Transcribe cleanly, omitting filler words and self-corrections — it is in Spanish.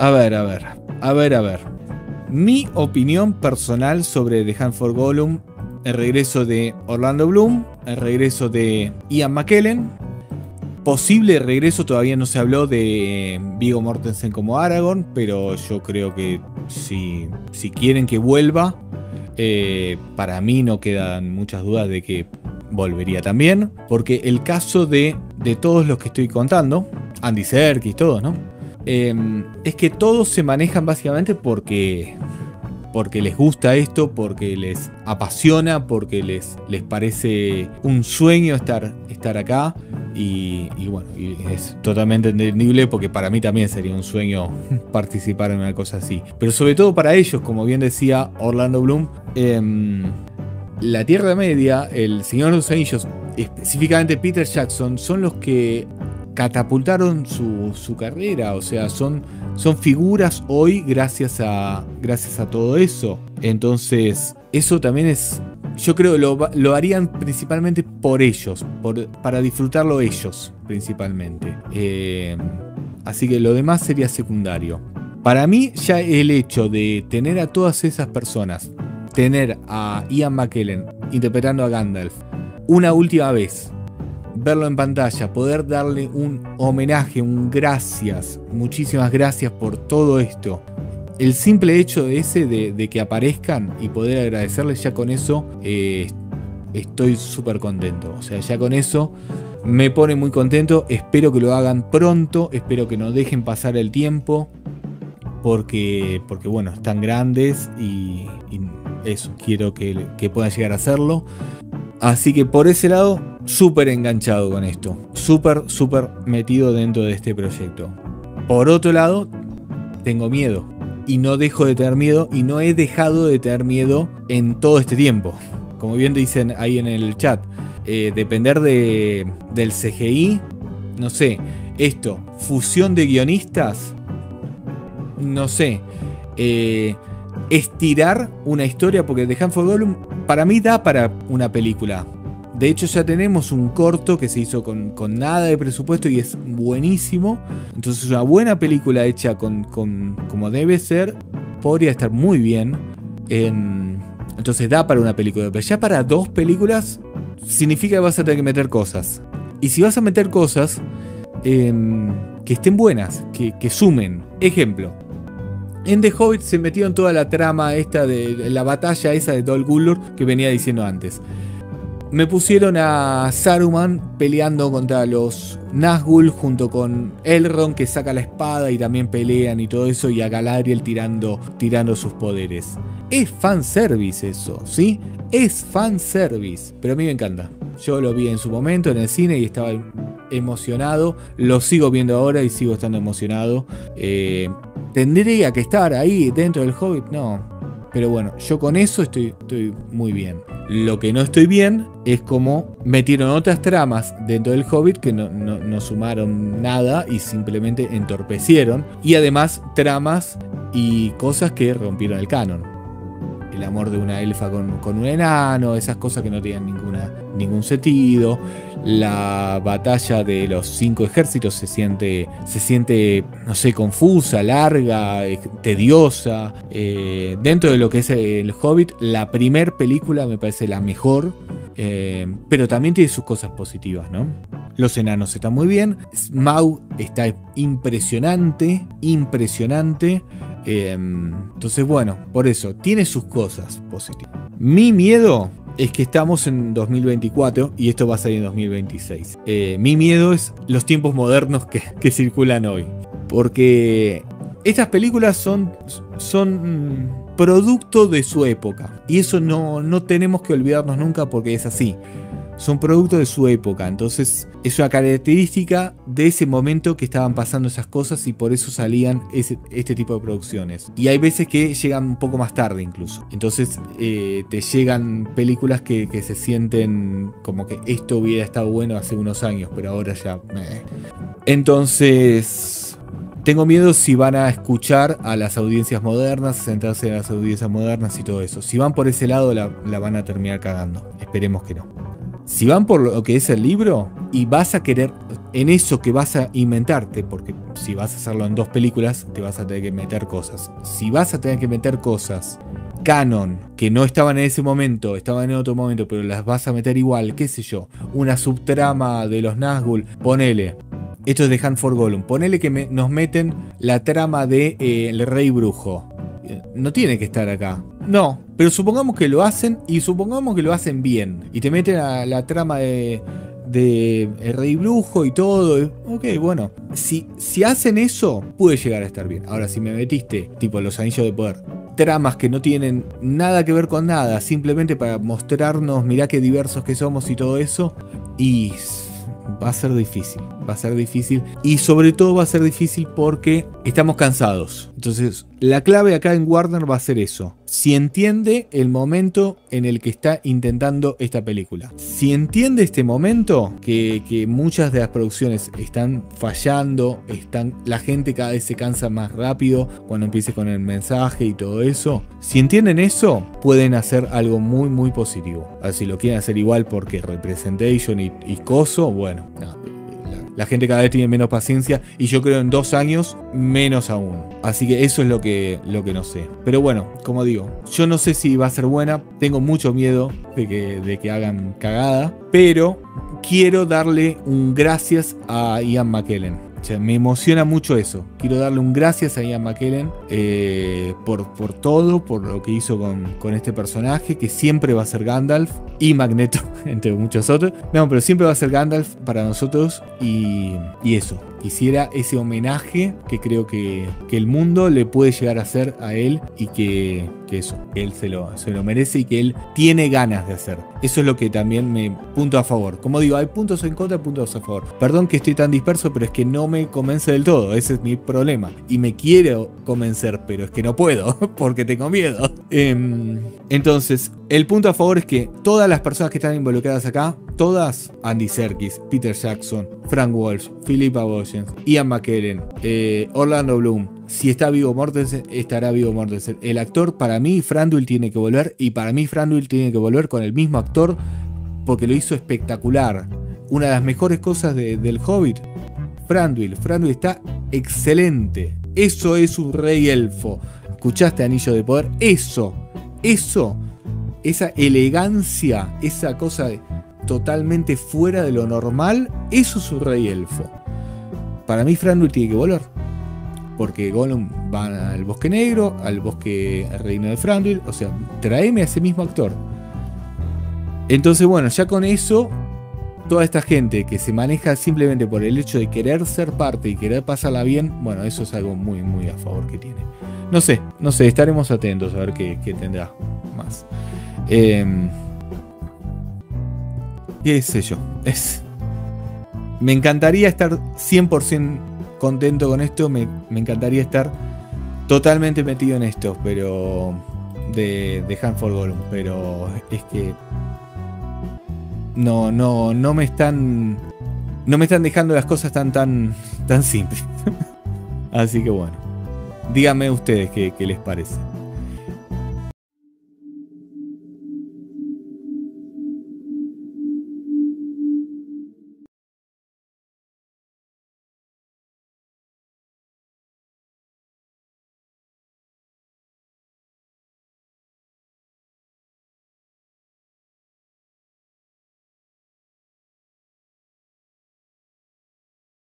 A ver. Mi opinión personal sobre The Hunt for Gollum, el regreso de Orlando Bloom, el regreso de Ian McKellen, posible regreso, todavía no se habló de Viggo Mortensen como Aragorn, pero yo creo que si quieren que vuelva, para mí no quedan muchas dudas de que volvería también, porque el caso de todos los que estoy contando, Andy Serkis, todos, ¿no? Es que todos se manejan básicamente porque les gusta esto, porque les apasiona, porque les parece un sueño estar acá. Y bueno, y es totalmente entendible, porque para mí también sería un sueño participar en una cosa así. Pero sobre todo para ellos, como bien decía Orlando Bloom, la Tierra Media, el Señor de los Anillos, específicamente Peter Jackson, son los que catapultaron su carrera. O sea, son figuras hoy gracias a todo eso. Entonces, eso también es, yo creo que lo harían principalmente por ellos, para disfrutarlo ellos principalmente. Así que lo demás sería secundario. Para mí, ya el hecho de tener a todas esas personas, tener a Ian McKellen interpretando a Gandalf una última vez, verlo en pantalla, poder darle un homenaje, un gracias, muchísimas gracias por todo esto. El simple hecho de que aparezcan y poder agradecerles, ya con eso estoy súper contento. O sea, ya con eso me pone muy contento. Espero que lo hagan pronto, espero que no dejen pasar el tiempo, porque bueno, están grandes y eso, quiero que puedan llegar a hacerlo. Así que por ese lado, súper enganchado con esto. Súper metido dentro de este proyecto. Por otro lado, tengo miedo. Y no dejo de tener miedo. Y no he dejado de tener miedo en todo este tiempo. Como bien dicen ahí en el chat. Depender del CGI. No sé. Esto. Fusión de guionistas. No sé. Estirar una historia. Porque The Hunt for Gollum para mí da para una película. De hecho, ya tenemos un corto que se hizo con nada de presupuesto y es buenísimo. Entonces, una buena película hecha como debe ser podría estar muy bien. Entonces, da para una película. Pero ya para dos películas significa que vas a tener que meter cosas. Y si vas a meter cosas, que estén buenas, que sumen. Ejemplo. En The Hobbit se metió en toda la trama esta de la batalla esa de Dol Guldur que venía diciendo antes. Me pusieron a Saruman peleando contra los Nazgûl junto con Elrond, que saca la espada y también pelean y todo eso, y a Galadriel tirando sus poderes. Es fanservice eso, ¿sí? Es fanservice, pero a mí me encanta. Yo lo vi en su momento en el cine y estaba emocionado. Lo sigo viendo ahora y sigo estando emocionado. ¿Tendría que estar ahí dentro del Hobbit? No. Pero bueno, yo con eso estoy muy bien. Lo que no estoy bien es como metieron otras tramas dentro del Hobbit que no sumaron nada y simplemente entorpecieron. Y además tramas y cosas que rompieron el canon. El amor de una elfa con un enano, esas cosas que no tenían ningún sentido. La batalla de los 5 ejércitos se siente, no sé, confusa, larga, tediosa. Dentro de lo que es el Hobbit, la primer película me parece la mejor, pero también tiene sus cosas positivas, ¿no? Los enanos están muy bien. Smaug está impresionante. Entonces, bueno, por eso, tiene sus cosas positivas. Mi miedo es que estamos en 2024 y esto va a salir en 2026. Mi miedo es los tiempos modernos que circulan hoy. Porque estas películas son producto de su época. Y eso no tenemos que olvidarnos nunca, porque es así. Son producto de su época, entonces es una característica de ese momento que estaban pasando esas cosas y por eso salían este tipo de producciones. Y hay veces que llegan un poco más tarde incluso. Entonces te llegan películas que se sienten como que esto hubiera estado bueno hace unos años, pero ahora ya... Entonces tengo miedo si van a escuchar a las audiencias modernas, sentarse en las audiencias modernas y todo eso. Si van por ese lado la van a terminar cagando. Esperemos que no. si van por lo que es el libro y vas a querer, en eso que vas a inventarte, porque si vas a hacerlo en dos películas, te vas a tener que meter cosas. Si vas a tener que meter cosas canon, que no estaban en ese momento, estaban en otro momento, pero las vas a meter igual, qué sé yo, una subtrama de los Nazgûl, ponele, esto es The Hunt for Gollum, ponele que nos meten la trama de el Rey Brujo. No tiene que estar acá. No, pero supongamos que lo hacen, y supongamos que lo hacen bien, y te meten a la trama de el Rey Brujo y todo. Ok, bueno, si hacen eso, puede llegar a estar bien. Ahora, si me metiste, tipo los Anillos de Poder, tramas que no tienen nada que ver con nada, simplemente para mostrarnos, mirá qué diversos que somos y todo eso, y va a ser difícil, va a ser difícil, y sobre todo va a ser difícil porque estamos cansados. Entonces la clave acá en Warner va a ser eso: si entiende el momento en el que está intentando esta película, si entiende este momento que muchas de las producciones están fallando, la gente cada vez se cansa más rápido cuando empiece con el mensaje y todo eso, si entienden eso, pueden hacer algo muy muy positivo. Así, si lo quieren hacer igual porque representation y coso, bueno, no. La gente cada vez tiene menos paciencia, y yo creo en 2 años menos aún. Así que eso es lo que no sé. Pero bueno, como digo, yo no sé si va a ser buena. Tengo mucho miedo de que hagan cagada. Pero quiero darle un gracias a Ian McKellen. O sea, me emociona mucho eso. Quiero darle un gracias a Ian McKellen por todo, por lo que hizo con este personaje, que siempre va a ser Gandalf y Magneto, entre muchos otros. No, pero siempre va a ser Gandalf para nosotros, y eso. Quisiera ese homenaje que creo que el mundo le puede llegar a hacer a él, y que eso, que él se lo merece y que él tiene ganas de hacer. Eso es lo que también me punto a favor. Como digo, hay puntos en contra, puntos a favor. Perdón que estoy tan disperso, pero es que no me convence del todo. Ese es mi problema. Y me quiero convencer, pero es que no puedo, porque tengo miedo. Entonces, el punto a favor es que todas las personas que están involucradas acá, todas, Andy Serkis, Peter Jackson, Frank Walsh, Philippa Boyens, Ian McKellen, Orlando Bloom. Si está Viggo Mortensen, estará Viggo Mortensen. El actor, para mí, Thranduil tiene que volver. Y para mí, Thranduil tiene que volver con el mismo actor, porque lo hizo espectacular. Una de las mejores cosas del Hobbit. Thranduil está excelente. Eso es un rey elfo. ¿Escuchaste Anillo de Poder? Eso. Esa elegancia, esa cosa totalmente fuera de lo normal. Eso es un rey elfo. Para mí, Thranduil tiene que volver. Porque Gollum va al Bosque Negro, al Reino de Thranduil. O sea, tráeme a ese mismo actor. Entonces, bueno, ya con eso, toda esta gente que se maneja simplemente por el hecho de querer ser parte y querer pasarla bien, bueno, eso es algo muy, muy a favor que tiene. No sé, estaremos atentos a ver qué tendrá más. ¿Qué sé yo? Me encantaría estar 100% contento con esto, me encantaría estar totalmente metido en esto, pero de Hunt for Gollum, pero es que no me están dejando las cosas tan simples. Así que bueno, díganme ustedes qué les parece.